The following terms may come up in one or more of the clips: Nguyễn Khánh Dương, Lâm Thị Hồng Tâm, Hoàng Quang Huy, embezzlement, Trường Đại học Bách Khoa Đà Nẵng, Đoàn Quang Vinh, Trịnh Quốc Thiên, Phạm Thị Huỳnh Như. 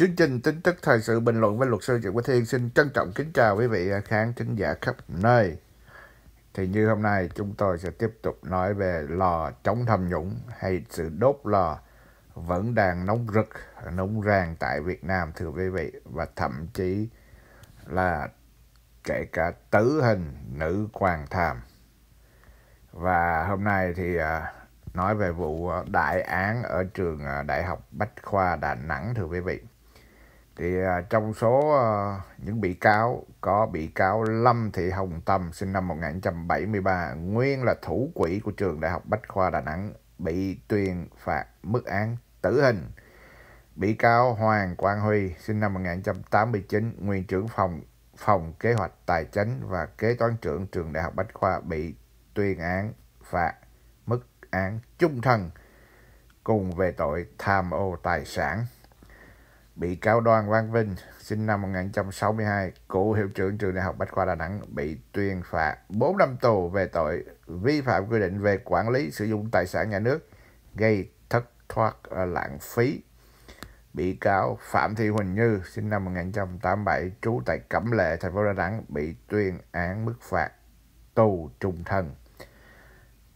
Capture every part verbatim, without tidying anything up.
Chương trình tin tức thời sự bình luận với luật sư Trịnh Quốc Thiên xin trân trọng kính chào quý vị khán thính giả khắp nơi. Thì như hôm nay chúng tôi sẽ tiếp tục nói về lò chống tham nhũng hay sự đốt lò vẫn đang nóng rực, nóng ràng tại Việt Nam thưa quý vị, và thậm chí là kể cả tử hình nữ quan tham. Và hôm nay thì nói về vụ đại án ở trường Đại học Bách Khoa Đà Nẵng thưa quý vị. Thì trong số những bị cáo có bị cáo Lâm Thị Hồng Tâm sinh năm một nghìn chín trăm bảy mươi ba, nguyên là thủ quỹ của trường Đại học Bách Khoa Đà Nẵng, bị tuyên phạt mức án tử hình. Bị cáo Hoàng Quang Huy sinh năm một nghìn chín trăm tám mươi chín, nguyên trưởng phòng phòng kế hoạch tài chính và kế toán trưởng trường Đại học Bách Khoa, bị tuyên án phạt mức án chung thân cùng về tội tham ô tài sản. Bị cáo Đoàn Quang Vinh sinh năm một nghìn chín trăm sáu mươi hai, cựu hiệu trưởng trường Đại học Bách Khoa Đà Nẵng, bị tuyên phạt bốn năm tù về tội vi phạm quy định về quản lý sử dụng tài sản nhà nước gây thất thoát lãng phí. Bị cáo Phạm Thị Huỳnh Như sinh năm một nghìn chín trăm tám mươi bảy, trú tại Cẩm Lệ, thành phố Đà Nẵng, bị tuyên án mức phạt tù chung thân.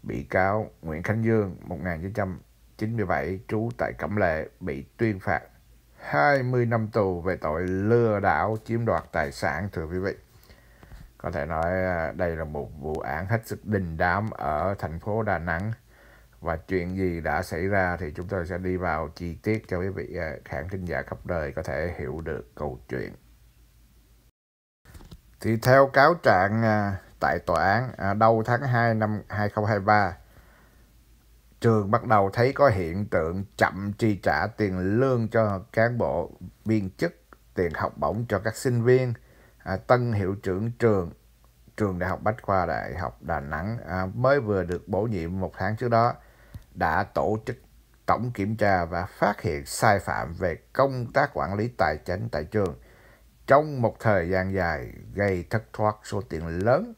Bị cáo Nguyễn Khánh Dương một nghìn chín trăm chín mươi bảy, trú tại Cẩm Lệ, bị tuyên phạt hai mươi năm tù về tội lừa đảo chiếm đoạt tài sản thưa quý vị. Có thể nói đây là một vụ án hết sức đình đám ở thành phố Đà Nẵng. Và chuyện gì đã xảy ra thì chúng tôi sẽ đi vào chi tiết cho quý vị khán thính giả khắp đời có thể hiểu được câu chuyện. Thì theo cáo trạng tại tòa án, đầu tháng hai năm hai nghìn không trăm hai mươi ba, trường bắt đầu thấy có hiện tượng chậm chi trả tiền lương cho cán bộ viên chức, tiền học bổng cho các sinh viên. À, tân hiệu trưởng trường trường Đại học Bách Khoa Đại học Đà Nẵng à, mới vừa được bổ nhiệm một tháng trước đó đã tổ chức tổng kiểm tra và phát hiện sai phạm về công tác quản lý tài chính tại trường trong một thời gian dài, gây thất thoát số tiền lớn.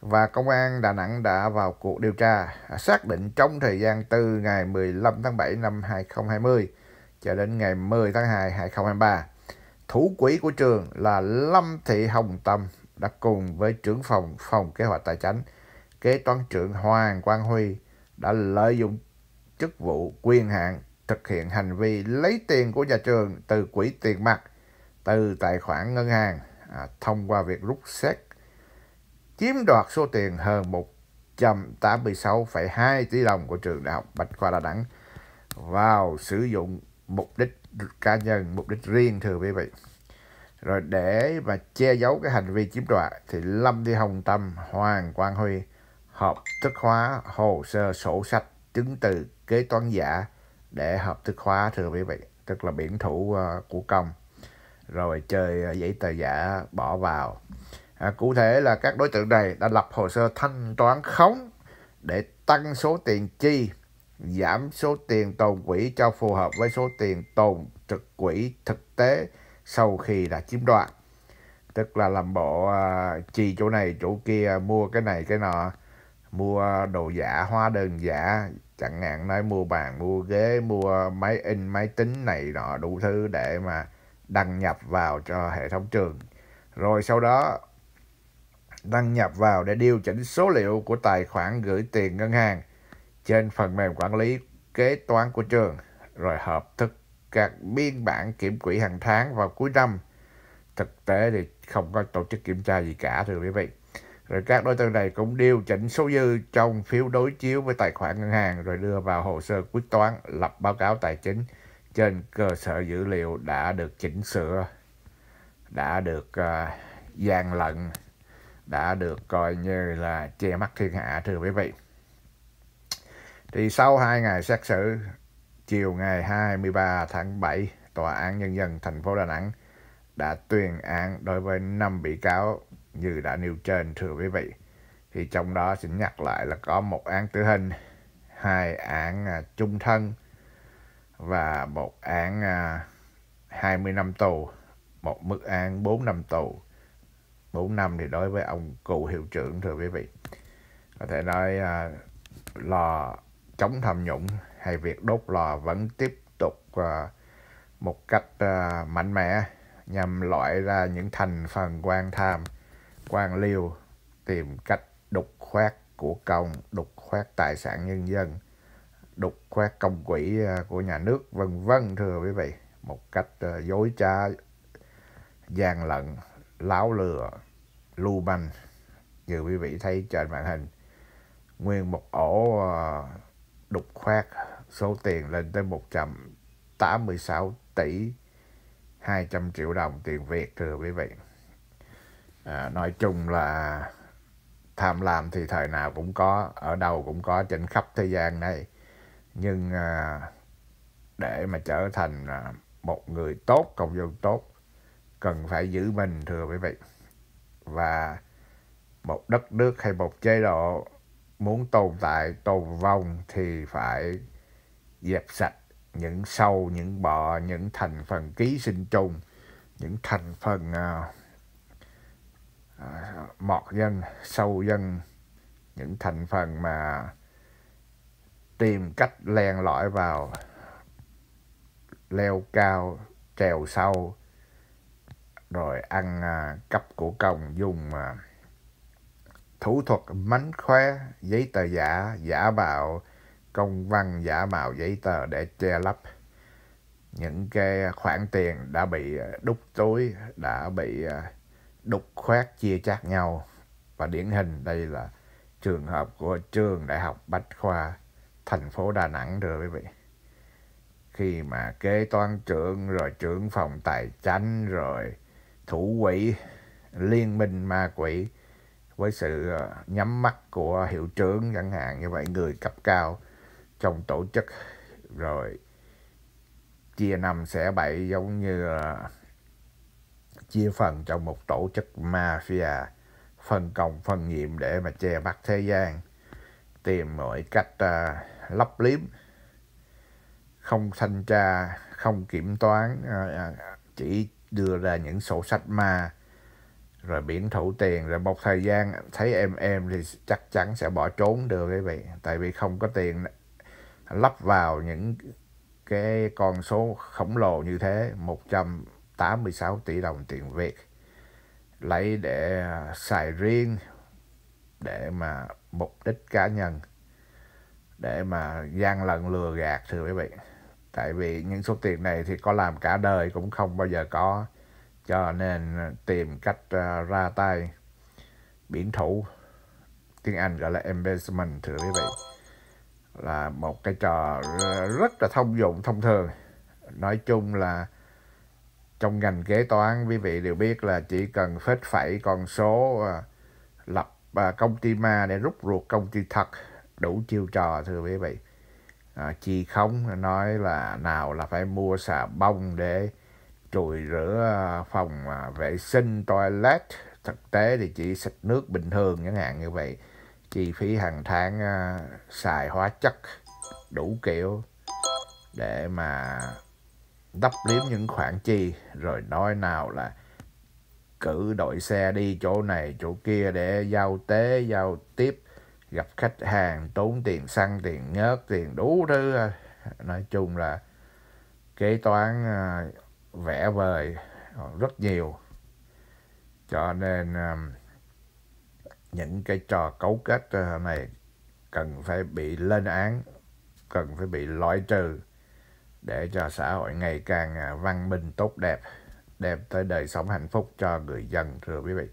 Và công an Đà Nẵng đã vào cuộc điều tra, xác định trong thời gian từ ngày mười lăm tháng bảy năm hai nghìn không trăm hai mươi cho đến ngày mười tháng hai năm hai nghìn không trăm hai mươi ba, thủ quỹ của trường là Lâm Thị Hồng Tâm đã cùng với trưởng phòng phòng kế hoạch tài chính, kế toán trưởng Hoàng Quang Huy đã lợi dụng chức vụ quyền hạn thực hiện hành vi lấy tiền của nhà trường từ quỹ tiền mặt, từ tài khoản ngân hàng à, thông qua việc rút xét, chiếm đoạt số tiền hơn một trăm tám mươi sáu phẩy hai tỷ đồng của trường Đại học Bách Khoa Đà Nẵng vào sử dụng mục đích cá nhân, mục đích riêng thưa quý vị. Rồi để mà che giấu cái hành vi chiếm đoạt thì Lâm Thị Hồng Tâm, Hoàng Quang Huy hợp thức hóa hồ sơ sổ sách, chứng từ kế toán giả để hợp thức hóa thưa quý vị, tức là biển thủ của công, rồi chơi giấy tờ giả bỏ vào. À, cụ thể là các đối tượng này đã lập hồ sơ thanh toán khống để tăng số tiền chi, giảm số tiền tồn quỹ cho phù hợp với số tiền tồn trực quỹ thực tế sau khi đã chiếm đoạt. Tức là làm bộ à, chi chỗ này chỗ kia, mua cái này cái nọ, mua đồ giả, hóa đơn giả, chẳng hạn nói mua bàn, mua ghế, mua máy in, máy tính này nọ đủ thứ để mà đăng nhập vào cho hệ thống trường. Rồi sau đó đăng nhập vào để điều chỉnh số liệu của tài khoản gửi tiền ngân hàng trên phần mềm quản lý kế toán của trường, rồi hợp thức các biên bản kiểm quỹ hàng tháng vào cuối năm. Thực tế thì không có tổ chức kiểm tra gì cả thưa quý vị. Rồi các đối tượng này cũng điều chỉnh số dư trong phiếu đối chiếu với tài khoản ngân hàng, rồi đưa vào hồ sơ quyết toán, lập báo cáo tài chính trên cơ sở dữ liệu đã được chỉnh sửa, đã được uh, gian lận, đã được coi như là che mắt thiên hạ thưa quý vị. Thì sau hai ngày xét xử, chiều ngày hai mươi ba tháng bảy, Tòa án Nhân dân thành phố Đà Nẵng đã tuyên án đối với năm bị cáo như đã nêu trên thưa quý vị. Thì trong đó xin nhắc lại là có một án tử hình, hai án chung thân và một án hai mươi năm tù, một mức án bốn năm tù. bốn năm thì đối với ông cựu hiệu trưởng thưa quý vị. Có thể nói à, lò chống tham nhũng hay việc đốt lò vẫn tiếp tục à, một cách uh, mạnh mẽ nhằm loại ra những thành phần quan tham, quan liêu, tìm cách đục khoét của công, đục khoét tài sản nhân dân, đục khoét công quỹ của nhà nước, vân vân thưa quý vị, một cách uh, dối trá, gian lận, láo lừa, lưu manh như quý vị thấy trên màn hình. Nguyên một ổ đục khoét số tiền lên tới một trăm tám mươi sáu tỷ hai trăm triệu đồng tiền Việt thưa quý vị. À, nói chung là tham lam thì thời nào cũng có, ở đâu cũng có, trên khắp thế gian này. Nhưng à, để mà trở thành một người tốt, công dân tốt, cần phải giữ mình thưa quý vị. Và một đất nước hay một chế độ muốn tồn tại, tồn vong thì phải dẹp sạch những sâu, những bọ, những thành phần ký sinh trùng, những thành phần uh, uh, mọt dân, sâu dân, những thành phần mà tìm cách len lỏi vào, leo cao, trèo sâu, rồi ăn uh, cắp của công, dùng uh, thủ thuật mánh khóe, giấy tờ giả, giả mạo công văn, giả mạo giấy tờ để che lấp những cái khoản tiền đã bị đút túi, đã bị đục khoét chia chác nhau. Và điển hình đây là trường hợp của Trường Đại học Bách Khoa thành phố Đà Nẵng thưa quý vị. Khi mà kế toán trưởng, rồi trưởng phòng tài chánh, rồi thủ quỹ, liên minh ma quỷ với sự nhắm mắt của hiệu trưởng chẳng hạn như vậy, người cấp cao trong tổ chức, rồi chia năm xẻ bảy giống như chia phần trong một tổ chức mafia, phân công phân nhiệm để mà che mắt thế gian, tìm mọi cách uh, lấp liếm, không thanh tra, không kiểm toán, uh, chỉ đưa ra những sổ sách ma, rồi biển thủ tiền. Rồi một thời gian thấy em em thì chắc chắn sẽ bỏ trốn được quý vị, tại vì không có tiền lắp vào những cái con số khổng lồ như thế. Một trăm tám mươi sáu tỷ đồng tiền Việt lấy để xài riêng, để mà mục đích cá nhân, để mà gian lận lừa gạt thưa quý vị. Tại vì những số tiền này thì có làm cả đời cũng không bao giờ có, cho nên tìm cách uh, ra tay, biển thủ, tiếng Anh gọi là embezzlement thưa quý vị, là một cái trò rất là thông dụng, thông thường. Nói chung là trong ngành kế toán quý vị đều biết là chỉ cần phết phẩy con số, uh, lập uh, công ty ma để rút ruột công ty thật, đủ chiêu trò thưa quý vị. Uh, chi không nói là nào là phải mua xà bông để chùi rửa phòng vệ sinh, toilet, thực tế thì chỉ xịt nước bình thường chẳng hạn như vậy. Chi phí hàng tháng xài hóa chất đủ kiểu để mà đắp liếm những khoản chi, rồi nói nào là cử đội xe đi chỗ này chỗ kia để giao tế, giao tiếp, gặp khách hàng, tốn tiền xăng, tiền nhớt, tiền đủ thứ. Nói chung là kế toán vẽ vời rất nhiều, cho nên những cái trò cấu kết này cần phải bị lên án, cần phải bị loại trừ để cho xã hội ngày càng văn minh tốt đẹp, đem tới đời sống hạnh phúc cho người dân thưa quý vị.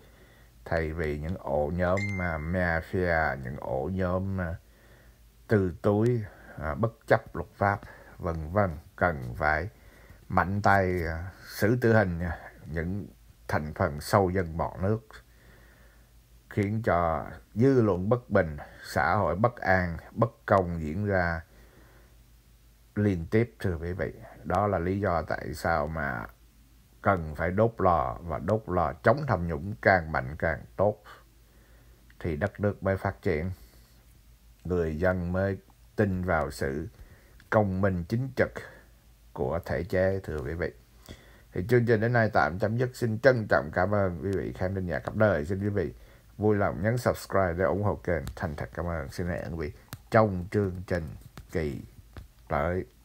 Thay vì những ổ nhóm mafia, những ổ nhóm tư túi bất chấp luật pháp vân vân, cần phải mạnh tay xử tử hình những thành phần sâu dân bọn nước, khiến cho dư luận bất bình, xã hội bất an, bất công diễn ra liên tiếp thưa quý vị. Đó là lý do tại sao mà cần phải đốt lò, và đốt lò chống tham nhũng càng mạnh càng tốt thì đất nước mới phát triển, người dân mới tin vào sự công minh chính trực của thể chế thưa quý vị. Thì chương trình đến nay tạm chấm dứt. Xin trân trọng cảm ơn quý vị khán thính giả khắp đời. Xin quý vị vui lòng nhấn subscribe để ủng hộ kênh. Thành thật cảm ơn. Xin hẹn quý vị trong chương trình kỳ tới.